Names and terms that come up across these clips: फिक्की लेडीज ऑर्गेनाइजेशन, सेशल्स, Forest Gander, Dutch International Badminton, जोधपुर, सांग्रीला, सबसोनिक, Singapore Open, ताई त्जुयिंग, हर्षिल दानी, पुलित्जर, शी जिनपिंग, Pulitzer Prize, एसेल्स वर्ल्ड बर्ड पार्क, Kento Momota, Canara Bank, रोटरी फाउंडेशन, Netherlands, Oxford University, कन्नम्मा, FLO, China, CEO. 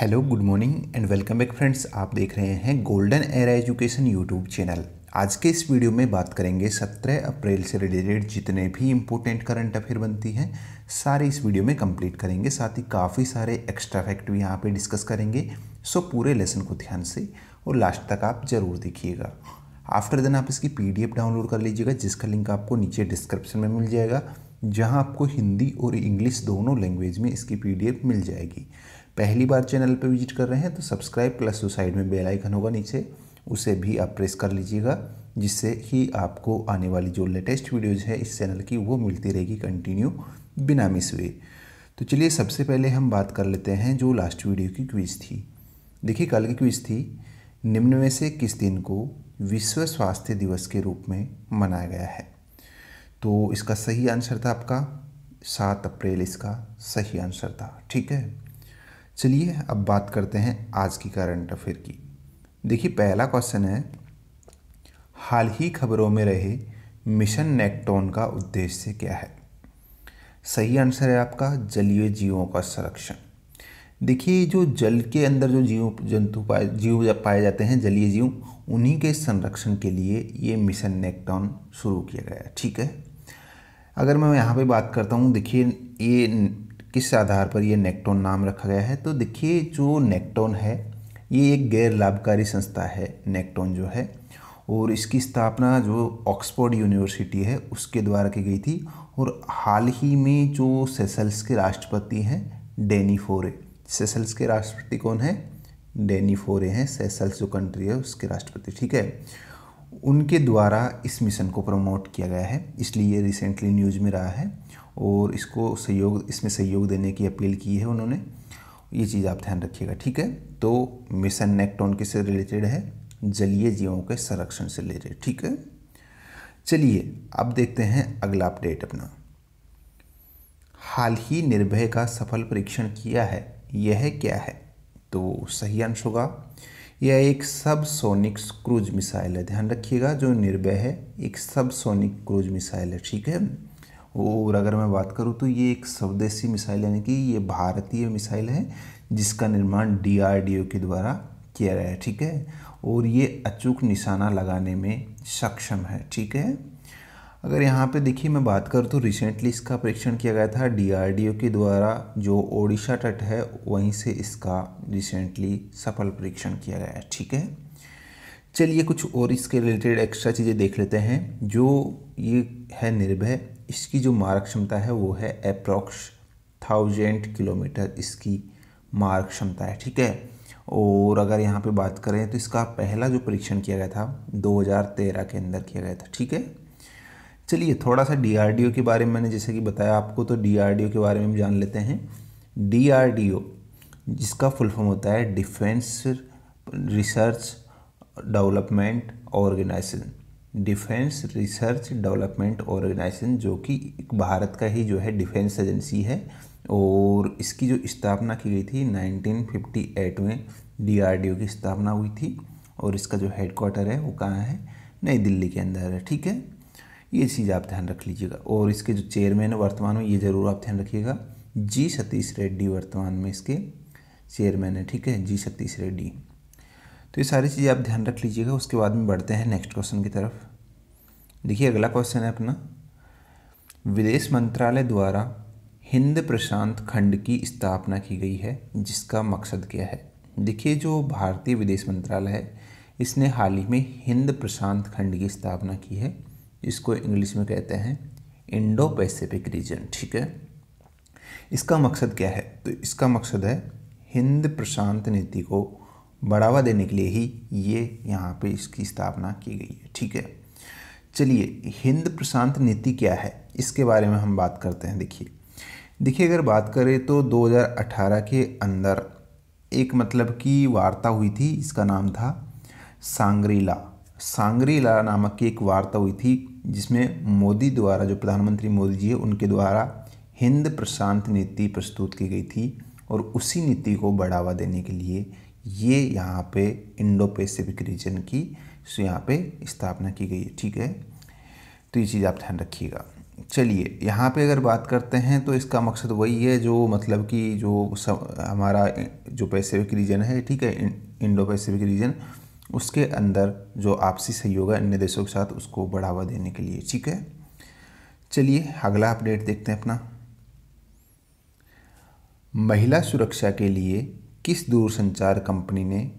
Hello good morning and welcome back friends, आप देख रहे हैं golden era education YouTube channel. आज के इस वीडियो में बात करेंगे 17 अप्रैल से रिलेटेड जितने भी इम्पोर्टेंट करंट अफेयर बनती हैं सारे इस वीडियो में कंप्लीट करेंगे, साथ ही काफ़ी सारे एक्स्ट्रा फैक्ट भी यहाँ पे डिस्कस करेंगे। सो पूरे लेसन को ध्यान से और लास्ट तक आप ज़रूर देखिएगा। आफ्टर देन आप इसकी PDF डाउनलोड कर लीजिएगा जिसका लिंक आपको नीचे डिस्क्रिप्शन में मिल जाएगा, जहाँ आपको हिंदी और इंग्लिश दोनों लैंग्वेज में इसकी PDF मिल जाएगी। पहली बार चैनल पर विजिट कर रहे हैं तो सब्सक्राइब प्लस साइड में बेल आइकन होगा नीचे, उसे भी आप प्रेस कर लीजिएगा, जिससे कि आपको आने वाली जो लेटेस्ट वीडियोज़ है इस चैनल की वो मिलती रहेगी कंटिन्यू बिना मिस हुए। तो चलिए सबसे पहले हम बात कर लेते हैं जो लास्ट वीडियो की क्विज थी। देखिए कल की क्विज थी, निम्न में से किस दिन को विश्व स्वास्थ्य दिवस के रूप में मनाया गया है? तो इसका सही आंसर था आपका 7 अप्रैल, इसका सही आंसर था। ठीक है, चलिए अब बात करते हैं आज की करंट अफेयर की। देखिए पहला क्वेश्चन है, हाल ही खबरों में रहे मिशन नेक्टॉन का उद्देश्य क्या है? सही आंसर है आपका जलीय जीवों का संरक्षण। देखिए जो जल के अंदर जो जीव पाए जाते हैं जलीय जीव, उन्हीं के संरक्षण के लिए ये मिशन नेक्टॉन शुरू किया गया है। ठीक है, अगर मैं यहाँ पे बात करता हूँ, देखिए ये किस आधार पर ये नेक्टॉन नाम रखा गया है, तो देखिए जो नेक्टॉन है ये एक गैर लाभकारी संस्था है, नेक्टॉन जो है, और इसकी स्थापना जो ऑक्सफोर्ड यूनिवर्सिटी है उसके द्वारा की गई थी। और हाल ही में जो सेशल्स के राष्ट्रपति हैं डेनीफोरे, सेशल्स के राष्ट्रपति कौन है? डेनीफोरे हैं, सेशल्स जो कंट्री है उसके राष्ट्रपति। ठीक है, उनके द्वारा इस मिशन को प्रमोट किया गया है, इसलिए ये रिसेंटली न्यूज़ में रहा है और इसको इसमें सहयोग देने की अपील की है उन्होंने। ये चीज़ आप ध्यान रखिएगा। ठीक है, तो मिशन नेक्टॉन किससे रिलेटेड है? जलीय जीवों के संरक्षण से रिलेटेड। ठीक है, चलिए अब देखते हैं अगला अपडेट अपना। हाल ही निर्भय का सफल परीक्षण किया है, यह क्या है? तो सही आंसर होगा, यह एक सबसोनिक क्रूज मिसाइल है। ध्यान रखिएगा जो निर्भय है एक सबसोनिक क्रूज मिसाइल है। ठीक है, और अगर मैं बात करूं तो ये एक स्वदेशी मिसाइल, यानी कि ये भारतीय मिसाइल है जिसका निर्माण DRDO के द्वारा किया गया है। ठीक है, और ये अचूक निशाना लगाने में सक्षम है। ठीक है, अगर यहाँ पे देखिए मैं बात करूँ तो रिसेंटली इसका परीक्षण किया गया था DRDO के द्वारा, जो ओडिशा तट है वहीं से इसका रिसेंटली सफल परीक्षण किया गया है। ठीक है, चलिए कुछ और इसके रिलेटेड एक्स्ट्रा चीज़ें देख लेते हैं। जो ये है निर्भय, इसकी जो मारक क्षमता है वो है अप्रॉक्स 1000 किलोमीटर, इसकी मारक क्षमता है। ठीक है, और अगर यहाँ पे बात करें तो इसका पहला जो परीक्षण किया गया था 2013 के अंदर किया गया था। ठीक है, चलिए थोड़ा सा DRDO के बारे में मैंने जैसे कि बताया आपको, तो DRDO के बारे में जान लेते हैं। DRDO जिसका फुल फॉर्म होता है defence research development organisation, defence research development organisation, जो कि भारत का ही जो है डिफेंस एजेंसी है, और इसकी जो स्थापना की गई थी 1958 में DRDO की स्थापना हुई थी, और इसका जो हेडक्वार्टर है वो कहाँ है? नई दिल्ली के अंदर है। ठीक है, ये चीज़ आप ध्यान रख लीजिएगा। और इसके जो चेयरमैन है वर्तमान में, ये ज़रूर आप ध्यान रखिएगा, जी सतीश रेड्डी वर्तमान में इसके चेयरमैन है। ठीक है, जी सतीश रेड्डी। तो ये सारी चीज़ें आप ध्यान रख लीजिएगा। उसके बाद में बढ़ते हैं नेक्स्ट क्वेश्चन की तरफ। देखिए अगला क्वेश्चन है अपना, विदेश मंत्रालय द्वारा हिंद प्रशांत खंड की स्थापना की गई है, जिसका मकसद क्या है? देखिए जो भारतीय विदेश मंत्रालय है इसने हाल ही में हिंद प्रशांत खंड की स्थापना की है, इसको इंग्लिश में कहते हैं इंडो पैसिफिक रीजन। ठीक है, इसका मकसद क्या है? तो इसका मकसद है हिंद प्रशांत नीति को बढ़ावा देने के लिए ही ये यहाँ पे इसकी स्थापना की गई है। ठीक है, चलिए हिंद प्रशांत नीति क्या है इसके बारे में हम बात करते हैं। देखिए अगर बात करें तो 2018 के अंदर एक मतलब की वार्ता हुई थी, इसका नाम था सांग्रीला नामक की एक वार्ता हुई थी, जिसमें मोदी द्वारा, जो प्रधानमंत्री मोदी जी है उनके द्वारा हिंद प्रशांत नीति प्रस्तुत की गई थी, और उसी नीति को बढ़ावा देने के लिए ये यहाँ पे इंडो पैसिफिक रीजन की यहाँ पे स्थापना की गई है। ठीक है, तो ये चीज़ आप ध्यान रखिएगा। चलिए यहाँ पे अगर बात करते हैं तो इसका मकसद वही है जो मतलब कि जो हमारा जो पैसिफिक रीजन है, ठीक है, इंडो पैसिफिक रीजन, उसके अंदर जो आपसी सहयोग है अन्य देशों के साथ, उसको बढ़ावा देने के लिए, ठीक है। चलिए अगला अपडेट देखते हैं अपना। महिला सुरक्षा के लिए किस दूरसंचार कंपनी ने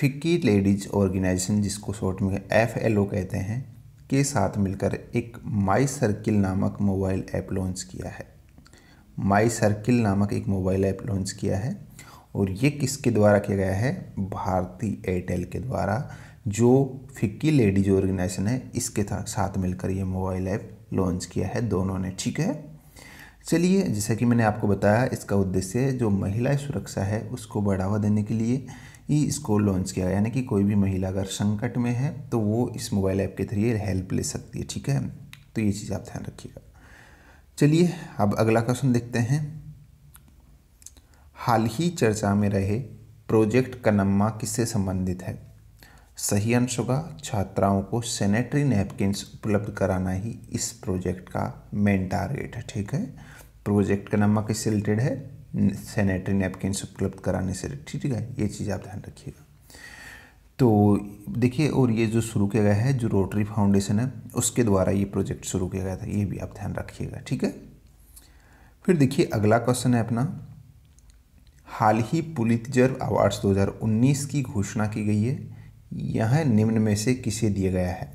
फिक्की लेडीज ऑर्गेनाइजेशन, जिसको शॉर्ट में FLO कहते हैं, के साथ मिलकर एक माई सर्किल नामक मोबाइल ऐप लॉन्च किया है। माई सर्किल नामक एक मोबाइल ऐप लॉन्च किया है, और ये किसके द्वारा किया गया है? भारती एयरटेल के द्वारा, जो फिक्की लेडीज ऑर्गेनाइजेशन है, इसके साथ मिलकर ये मोबाइल ऐप लॉन्च किया है दोनों ने, ठीक है। चलिए, जैसा कि मैंने आपको बताया, इसका उद्देश्य जो महिला सुरक्षा है उसको बढ़ावा देने के लिए ही इसको लॉन्च किया गया, यानी कि कोई भी महिला अगर संकट में है तो वो इस मोबाइल ऐप के थ्रू हेल्प ले सकती है, ठीक है। तो ये चीज़ आप ध्यान रखिएगा। चलिए अब अगला क्वेश्चन देखते हैं। हाल ही चर्चा में रहे प्रोजेक्ट कन्नम्मा किससे संबंधित है? सही अंश होगा छात्राओं को सैनिटरी नैपकिन्स उपलब्ध कराना ही इस प्रोजेक्ट का मेन टारगेट है, ठीक है। प्रोजेक्ट कन्नम्मा किससे रिलेटेड है? सैनिटरी नैपकिन्स उपलब्ध कराने से, ठीक है। ये चीज़ आप ध्यान रखिएगा। तो देखिए, और ये जो शुरू किया गया है, जो रोटरी फाउंडेशन है उसके द्वारा ये प्रोजेक्ट शुरू किया गया था, ये भी आप ध्यान रखिएगा, ठीक है। फिर देखिए अगला क्वेश्चन है अपना। हाल ही पुलित्जर अवार्ड्स 2019 की घोषणा की गई है, यह निम्न में से किसे दिया गया है?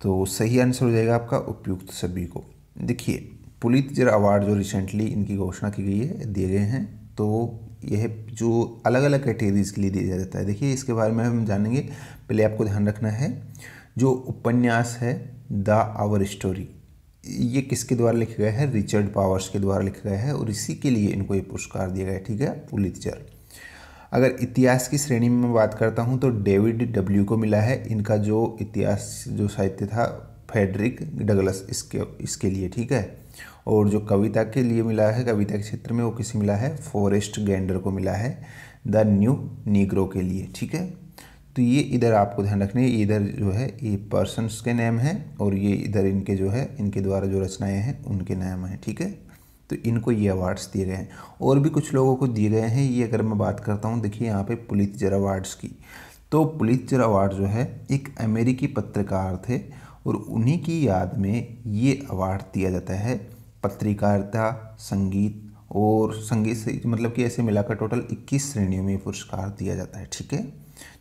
तो सही आंसर हो जाएगा आपका उपयुक्त सभी को। देखिए, पुलित्जर अवार्ड जो रिसेंटली इनकी घोषणा की गई है, दिए गए हैं, तो यह जो अलग अलग कैटेगरीज के लिए दिया जाता है। देखिए, इसके बारे में हम जानेंगे। पहले आपको ध्यान रखना है जो उपन्यास है द आवर स्टोरी, ये किसके द्वारा लिखा गया है? रिचर्ड पावर्स के द्वारा लिखा गया है, और इसी के लिए इनको ये पुरस्कार दिया गया है, ठीक है, पुलित्जर। अगर इतिहास की श्रेणी में बात करता हूँ तो डेविड W को मिला है, इनका जो इतिहास जो साहित्य था फ्रेडरिक डगलस, इसके लिए, ठीक है। और जो कविता के लिए मिला है, कविता के क्षेत्र में, वो किसे मिला है? फॉरेस्ट गैंडर को मिला है, द न्यू नीग्रो के लिए, ठीक है। तो ये इधर आपको ध्यान रखना है, इधर जो है ये पर्सनस के नेम हैं, और ये इधर इनके जो है इनके द्वारा जो रचनाएं हैं उनके नाम हैं, ठीक है। तो इनको ये अवार्ड्स दिए गए हैं, और भी कुछ लोगों को दिए गए हैं। ये अगर मैं बात करता हूँ, देखिए यहाँ पे पुलित्जर अवार्ड्स की, तो पुलित्जर अवार्ड जो है एक अमेरिकी पत्रकार थे, और उन्हीं की याद में ये अवार्ड दिया जाता है। पत्रकारिता, संगीत और संगीत से मतलब कि ऐसे मिलाकर टोटल 21 श्रेणियों में पुरस्कार दिया जाता है, ठीक है।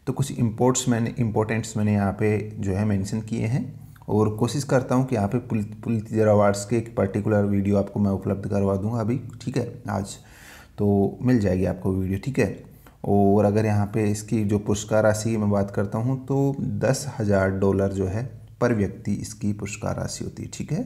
तो कुछ इम्पोर्टेंट्स मैंने यहाँ पे जो है मेंशन किए हैं, और कोशिश करता हूँ कि यहाँ पे पुलित्जर अवार्ड्स के एक पर्टिकुलर वीडियो आपको मैं उपलब्ध करवा दूँगा अभी, ठीक है, आज तो मिल जाएगी आपको वीडियो, ठीक है। और अगर यहाँ पे इसकी जो पुरस्कार राशि की मैं बात करता हूँ तो $10,000 जो है पर व्यक्ति इसकी पुरस्कार राशि होती है, ठीक है।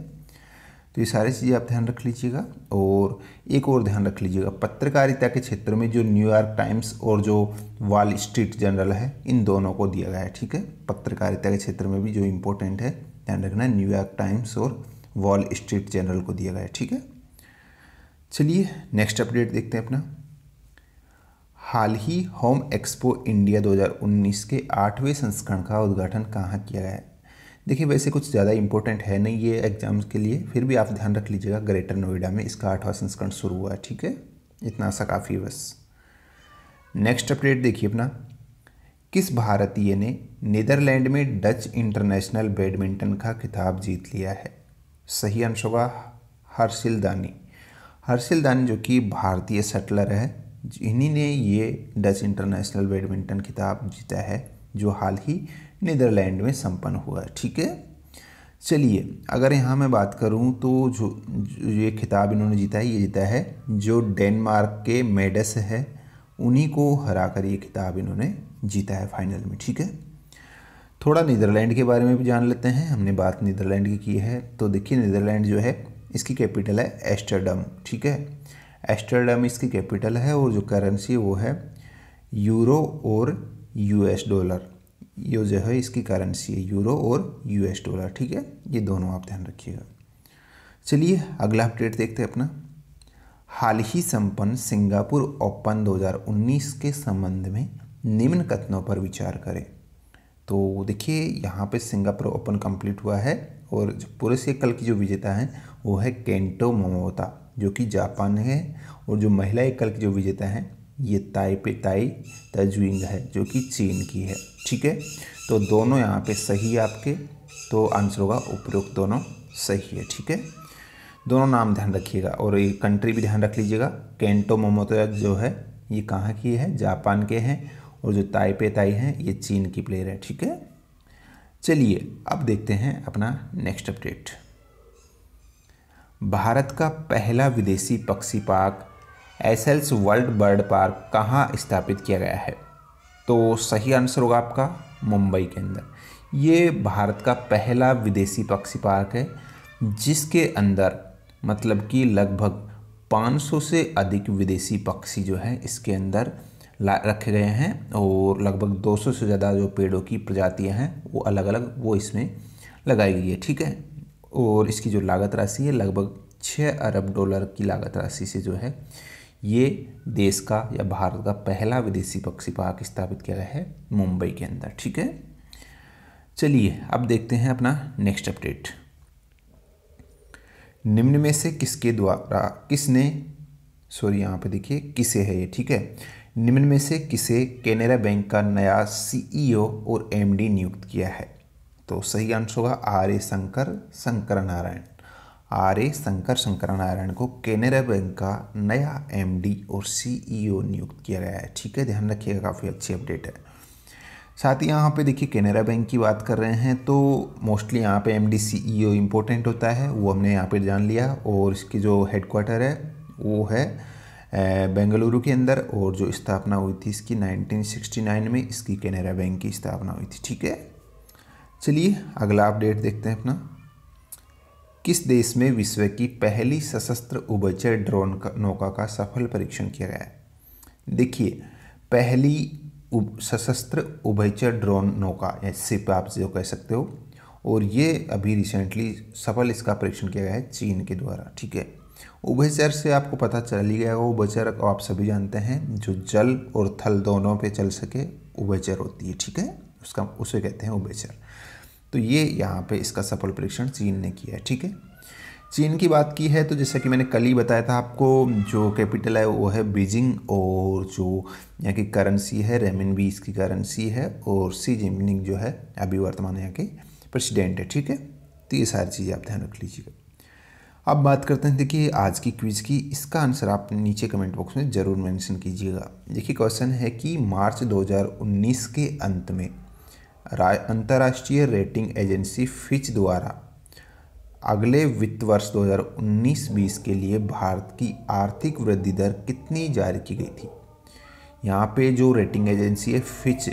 तो ये सारी चीज़ें आप ध्यान रख लीजिएगा। और एक और ध्यान रख लीजिएगा, पत्रकारिता के क्षेत्र में जो न्यूयॉर्क टाइम्स और जो वॉल स्ट्रीट जर्नल है, इन दोनों को दिया गया है, ठीक है। पत्रकारिता के क्षेत्र में भी जो इम्पोर्टेंट है ध्यान रखना, न्यूयॉर्क टाइम्स और वॉल स्ट्रीट जर्नल को दिया गया है, ठीक है। चलिए नेक्स्ट अपडेट देखते हैं अपना। हाल ही होम एक्सपो इंडिया 2019 के 8वें संस्करण का उद्घाटन कहाँ किया गया है? देखिए, वैसे कुछ ज़्यादा इंपॉर्टेंट है नहीं ये एग्जाम्स के लिए, फिर भी आप ध्यान रख लीजिएगा। ग्रेटर नोएडा में इसका 8वां संस्करण शुरू हुआ है, ठीक है, इतना सा काफ़ी बस। नेक्स्ट अपडेट देखिए अपना। किस भारतीय ने नीदरलैंड में डच इंटरनेशनल बैडमिंटन का खिताब जीत लिया है? सही अंश होगा हर्षिल दानी। हर्षिल दानी जो कि भारतीय शटलर है, इन्हीं ने ये डच इंटरनेशनल बैडमिंटन खिताब जीता है, जो हाल ही नीदरलैंड में संपन्न हुआ है, ठीक है। चलिए, अगर यहाँ मैं बात करूँ तो जो ये खिताब इन्होंने जीता है, ये जीता है जो डेनमार्क के मेडस है, उन्हीं को हराकर ये खिताब इन्होंने जीता है फाइनल में, ठीक है। थोड़ा नीदरलैंड के बारे में भी जान लेते हैं, हमने बात नीदरलैंड की है। तो देखिए, नीदरलैंड जो है इसकी कैपिटल है एम्स्टर्डम, ठीक है, एम्स्टर्डम इसकी कैपिटल है, और जो करेंसी वो है यूरो और $US, ये जो है इसकी करेंसी है, यूरो और $US, ठीक है, ये दोनों आप ध्यान रखिएगा। चलिए अगला अपडेट देखते हैं अपना। हाल ही संपन्न सिंगापुर ओपन 2019 के संबंध में निम्न कथनों पर विचार करें। तो देखिए, यहाँ पे सिंगापुर ओपन कंप्लीट हुआ है, और पूरे सेकल की जो विजेता हैं वो है केंटो मोमोता जो कि जापान है, और जो महिला एकल की जो विजेता हैं ये ताई त्जुयिंग है जो कि चीन की है। ठीक है, तो दोनों यहाँ पे सही है आपके, तो आंसर होगा उपरोक्त दोनों सही है। ठीक है, दोनों नाम ध्यान रखिएगा और ये कंट्री भी ध्यान रख लीजिएगा। केंटो मोमोता जो है ये कहाँ की है, जापान के हैं, और जो ताई हैं ये चीन की प्लेयर है। ठीक है, चलिए अब देखते हैं अपना नेक्स्ट अपडेट। भारत का पहला विदेशी पक्षी पार्क एसेल्स वर्ल्ड बर्ड पार्क कहाँ स्थापित किया गया है, तो सही आंसर होगा आपका मुंबई के अंदर। ये भारत का पहला विदेशी पक्षी पार्क है जिसके अंदर मतलब कि लगभग 500 से अधिक विदेशी पक्षी जो है इसके अंदर रखे गए हैं, और लगभग 200 से ज़्यादा जो पेड़ों की प्रजातियां हैं वो अलग अलग वो इसमें लगाई गई है। ठीक है, और इसकी जो लागत राशि है लगभग 6 अरब डॉलर की लागत राशि से जो है ये देश का या भारत का पहला विदेशी पक्षी पार्क स्थापित किया गया है मुंबई के अंदर। ठीक है, चलिए अब देखते हैं अपना नेक्स्ट अपडेट। निम्न में से किसके द्वारा किसे है ये। ठीक है, निम्न में से किसे केनरा बैंक का नया सीईओ और एमडी नियुक्त किया है, तो सही आंसर होगा आर ए शंकर शंकरनारायण को केनरा बैंक का नया एमडी और सीईओ नियुक्त किया गया है। ठीक है, ध्यान रखिएगा, काफ़ी अच्छी अपडेट है। साथ ही यहाँ पे देखिए केनरा बैंक की बात कर रहे हैं तो मोस्टली यहाँ पे एमडी सीईओ इम्पोर्टेंट होता है, वो हमने यहाँ पे जान लिया। और इसकी जो हेडक्वार्टर है वो है बेंगलुरु के अंदर, और जो स्थापना हुई थी इसकी 1969 में इसकी केनरा बैंक की स्थापना हुई थी। ठीक है, चलिए अगला अपडेट देखते हैं अपना। किस देश में विश्व की पहली सशस्त्र उभयचर ड्रोन नौका का सफल परीक्षण किया गया है। देखिए पहली सशस्त्र उभयचर ड्रोन नौका या शिप आप जो कह सकते हो, और ये अभी रिसेंटली सफल इसका परीक्षण किया गया है चीन के द्वारा। ठीक है, उभयचर से आपको पता चल ही गया होगा, उभयचर को आप सभी जानते हैं जो जल और थल दोनों पे चल सके उभयचर होती है। ठीक है, उसका उसे कहते हैं उभयचर। तो ये यहाँ पे इसका सफल परीक्षण चीन ने किया है। ठीक है, चीन की बात की है तो जैसा कि मैंने कल ही बताया था आपको, जो कैपिटल है वो है बीजिंग, और जो यहाँ की करेंसी है रेमनबी इसकी करेंसी है, और शी जिनपिंग जो है अभी वर्तमान यहाँ के प्रेसिडेंट है। ठीक है, तो ये सारी चीज़ें आप ध्यान रख लीजिएगा। अब बात करते हैं देखिए आज की क्विज़ की, इसका आंसर आप नीचे कमेंट बॉक्स में ज़रूर मेंशन कीजिएगा। देखिए क्वेश्चन है कि मार्च 2019 के अंत में अंतर्राष्ट्रीय रेटिंग एजेंसी फिच द्वारा अगले वित्त वर्ष 2019-20 के लिए भारत की आर्थिक वृद्धि दर कितनी जारी की गई थी। यहाँ पे जो रेटिंग एजेंसी है फिच,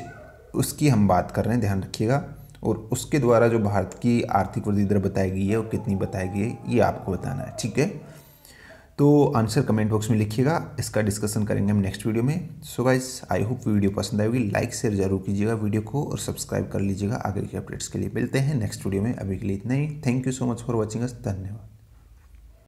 उसकी हम बात कर रहे हैं, ध्यान रखिएगा, और उसके द्वारा जो भारत की आर्थिक वृद्धि दर बताई गई है वो कितनी बताई गई है ये आपको बताना है। ठीक है, तो आंसर कमेंट बॉक्स में लिखिएगा, इसका डिस्कशन करेंगे हम नेक्स्ट वीडियो में। So guys I hope video पसंद आएगी, लाइक शेयर जरूर कीजिएगा वीडियो को और सब्सक्राइब कर लीजिएगा आगे के अपडेट्स के लिए। मिलते हैं नेक्स्ट वीडियो में, अभी के लिए इतना ही। Thank you so much for watching us, धन्यवाद।